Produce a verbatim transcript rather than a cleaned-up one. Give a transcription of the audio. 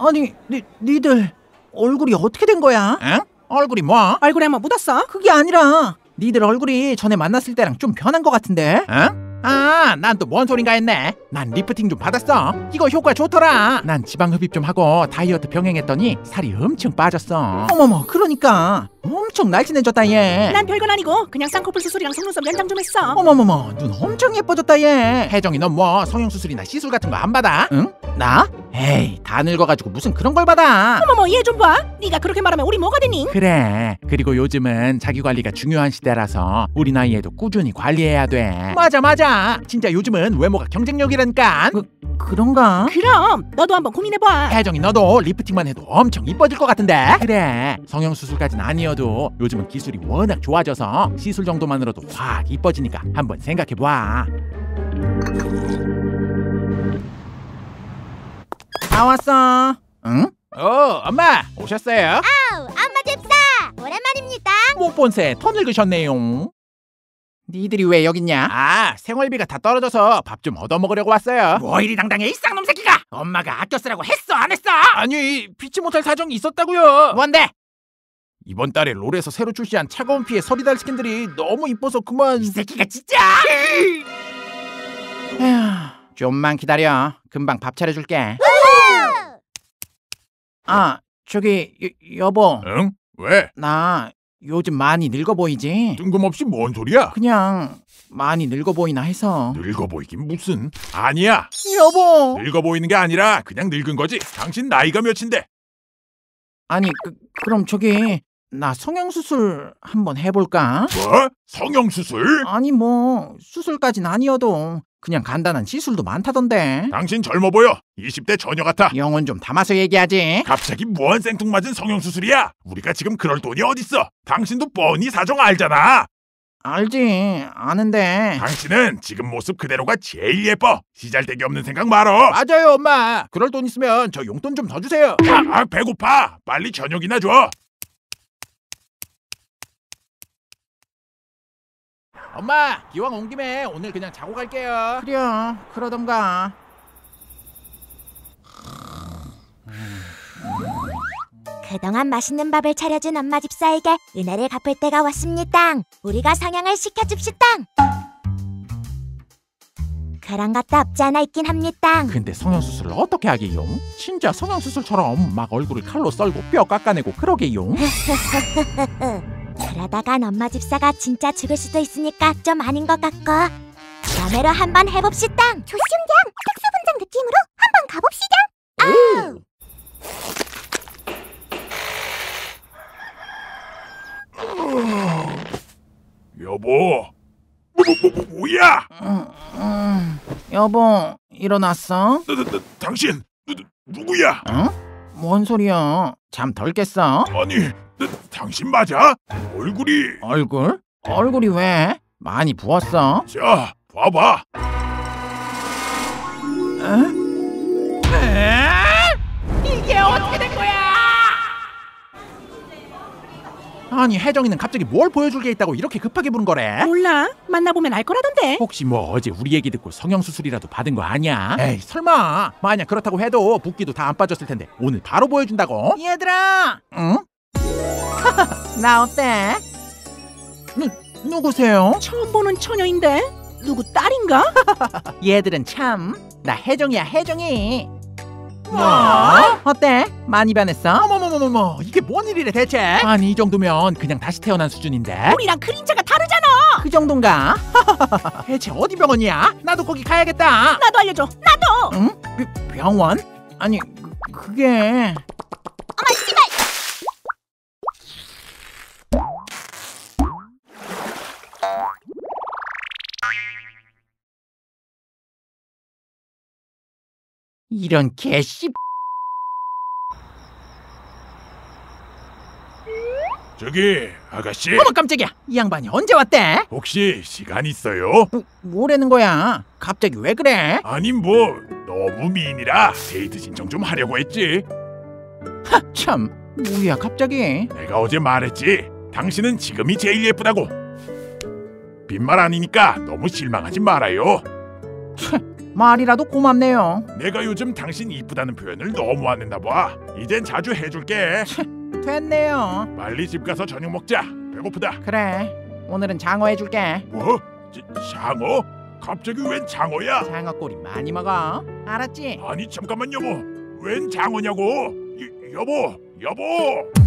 아니, 니, 니들 얼굴이 어떻게 된 거야? 응? 얼굴이 뭐? 얼굴에 뭐 묻었어? 그게 아니라 니들 얼굴이 전에 만났을 때랑 좀 변한 것 같은데. 응? 아, 난 또 뭔 소린가 했네. 난 리프팅 좀 받았어. 이거 효과 좋더라. 난 지방 흡입 좀 하고 다이어트 병행했더니 살이 엄청 빠졌어. 어머머, 그러니까 엄청 날씬해졌다 얘. 난 별건 아니고 그냥 쌍꺼풀 수술이랑 속눈썹 연장 좀 했어. 어머머머, 눈 엄청 예뻐졌다 얘. 혜정이 넌 뭐 성형수술이나 시술 같은 거 안 받아? 응? 나? 에이, 다 늙어가지고 무슨 그런 걸 받아. 어머머, 얘 좀 봐. 네가 그렇게 말하면 우리 뭐가 되니? 그래, 그리고 요즘은 자기관리가 중요한 시대라서 우리 나이에도 꾸준히 관리해야 돼. 맞아 맞아, 진짜 요즘은 외모가 경쟁력이라니까. 그, 그런가? 그럼 너도 한번 고민해봐. 혜정이 너도 리프팅만 해도 엄청 이뻐질 것 같은데. 그래, 성형수술까진 아니어도 요즘은 기술이 워낙 좋아져서 시술 정도만으로도 확 이뻐지니까 한번 생각해봐. 다 왔어. 응? 오, 엄마 오셨어요? 아우, 엄마 잽싸! 오랜만입니다. 못 본 새 더 늙으셨네요. 니들이 왜 여기냐? 아, 생활비가 다 떨어져서 밥 좀 얻어먹으려고 왔어요. 뭐 이리 당당해, 이 쌍놈 새끼가! 엄마가 아껴 쓰라고 했어, 안 했어? 아니, 피치 못할 사정이 있었다고요. 뭔데? 이번 달에 롤에서 새로 출시한 차가운 피의 서리달 스킨들이 너무 이뻐서 그만... 이 새끼가 진짜! 에휴, 좀만 기다려. 금방 밥 차려줄게. 아, 저기 여, 여보. 응? 왜? 나 요즘 많이 늙어 보이지? 뜬금없이 뭔 소리야? 그냥 많이 늙어 보이나 해서. 늙어 보이긴 무슨. 아니야 여보, 늙어 보이는 게 아니라 그냥 늙은 거지. 당신 나이가 몇인데? 아니, 그, 그럼 저기 나 성형수술 한번 해볼까? 뭐? 성형수술? 아니, 뭐 수술까진 아니어도 그냥 간단한 시술도 많다던데. 당신 젊어 보여. 이십 대 처녀 같아. 영혼 좀 담아서 얘기하지. 갑자기 무한 생뚱맞은 성형수술이야? 우리가 지금 그럴 돈이 어딨어. 당신도 뻔히 사정 알잖아. 알지, 아는데. 당신은 지금 모습 그대로가 제일 예뻐. 시잘대기 없는 생각 말어. 맞아요 엄마, 그럴 돈 있으면 저 용돈 좀 더 주세요. 아, 아, 배고파. 빨리 저녁이나 줘. 엄마, 기왕 온 김에 오늘 그냥 자고 갈게요. 그래요, 그러던가. 그동안 맛있는 밥을 차려준 엄마 집사에게 은혜를 갚을 때가 왔습니다. 우리가 성형을 시켜줍시다. 그런 것도 없지 않아 있긴 합니다. 근데 성형수술을 어떻게 하게요? 진짜 성형수술처럼 막 얼굴을 칼로 썰고 뼈 깎아내고 그러게요? 그러다간 엄마 집사가 진짜 죽을 수도 있으니까 좀 아닌 것 같고, 그러므로 한번 해봅시다. 조슝장, 특수분장 느낌으로 한번 가봅시다. 아우. 여보, 뭐, 뭐, 뭐, 뭐야? 음, 음. 여보, 일어났어? 나, 나, 나, 당신, 누, 누구야? 응? 뭔 소리야? 잠 덜 깼어? 아니, 당신 맞아? 얼굴이... 얼굴? 얼굴이 왜? 많이 부었어? 자, 봐봐. 에? 에? 이게 어떻게 된 거야? 아니, 혜정이는 갑자기 뭘 보여줄 게 있다고 이렇게 급하게 부른 거래? 몰라, 만나보면 알 거라던데. 혹시 뭐 어제 우리 얘기 듣고 성형수술이라도 받은 거 아니야? 에이, 설마. 만약 그렇다고 해도 붓기도 다 안 빠졌을 텐데 오늘 바로 보여준다고? 얘들아! 응? 나 어때? 누, 누구세요? 처음 보는 처녀인데? 누구 딸인가? 얘들은 참. 나 혜정이야, 혜정이. 뭐? 어때? 많이 변했어? 어머머머머머, 이게 뭔 일이래 대체? 아니, 이 정도면 그냥 다시 태어난 수준인데? 우리랑 그림자가 다르잖아! 그 정도인가? 대체 어디 병원이야? 나도 거기 가야겠다. 나도 알려줘, 나도! 응? 비, 병원? 아니, 그, 그게... 이런 개씨. 저기 아가씨. 어머, 깜짝이야. 이 양반이 언제 왔대? 혹시 시간 있어요? 뭐, 뭐라는 거야? 갑자기 왜 그래? 아니, 뭐 너무 미인이라 데이트 신청 좀 하려고 했지. 하, 참. 뭐야 갑자기. 내가 어제 말했지, 당신은 지금이 제일 예쁘다고. 빈말 아니니까 너무 실망하지 말아요. 말이라도 고맙네요. 내가 요즘 당신 이쁘다는 표현을 너무 안 했나 봐. 이젠 자주 해줄게. 됐네요. 빨리 집 가서 저녁 먹자. 배고프다. 그래, 오늘은 장어 해줄게. 뭐? 지, 장어? 갑자기 웬 장어야? 장어꼬리 많이 먹어. 알았지? 아니 잠깐만 여보, 웬 장어냐고. 여, 여보 여보